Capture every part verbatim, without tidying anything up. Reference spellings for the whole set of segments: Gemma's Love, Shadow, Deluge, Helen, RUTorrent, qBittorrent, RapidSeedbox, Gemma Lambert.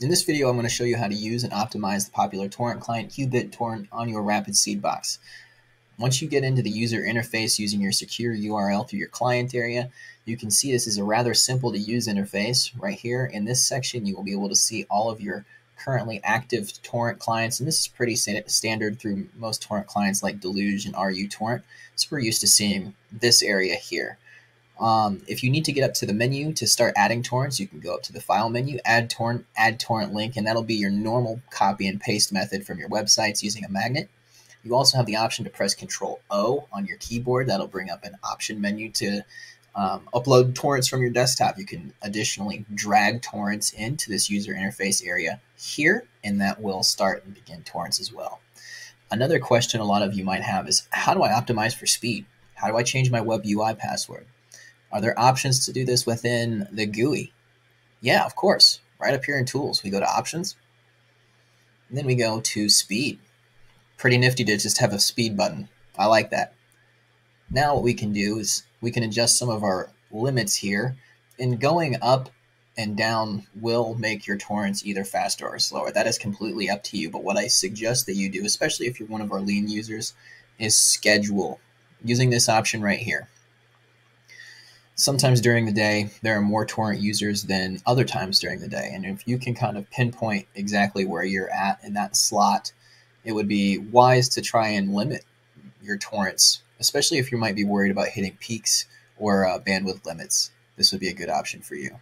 In this video, I'm going to show you how to use and optimize the popular torrent client qBittorrent on your RapidSeed box. Once you get into the user interface using your secure U R L through your client area, you can see this is a rather simple to use interface right here. In this section, you will be able to see all of your currently active torrent clients, and this is pretty standard through most torrent clients like Deluge and RUTorrent, so we're used to seeing this area here. Um, if you need to get up to the menu to start adding torrents, you can go up to the file menu, add torrent, add torrent link, and that'll be your normal copy and paste method from your websites using a magnet. You also have the option to press control O on your keyboard. That'll bring up an option menu to um, upload torrents from your desktop. You can additionally drag torrents into this user interface area here, and that will start and begin torrents as well. Another question a lot of you might have is, how do I optimize for speed? How do I change my web U I password? Are there options to do this within the G U I? Yeah, of course. Right up here in Tools, we go to Options, and then we go to Speed. Pretty nifty to just have a speed button. I like that. Now what we can do is we can adjust some of our limits here, and going up and down will make your torrents either faster or slower. That is completely up to you, but what I suggest that you do, especially if you're one of our lean users, is schedule using this option right here. Sometimes during the day, there are more torrent users than other times during the day. And if you can kind of pinpoint exactly where you're at in that slot, it would be wise to try and limit your torrents, especially if you might be worried about hitting peaks or uh, bandwidth limits. This would be a good option for you.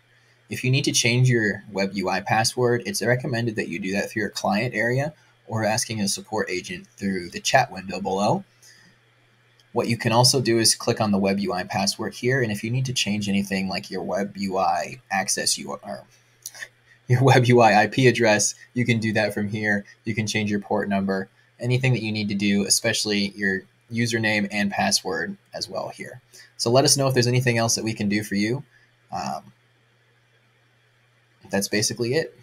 If you need to change your web U I password, it's recommended that you do that through your client area or asking a support agent through the chat window below. What you can also do is click on the web U I password here, and if you need to change anything like your web U I access U R L, your web U I I P address, you can do that from here. You can change your port number, anything that you need to do, especially your username and password as well here. So let us know if there's anything else that we can do for you. Um, that's basically it.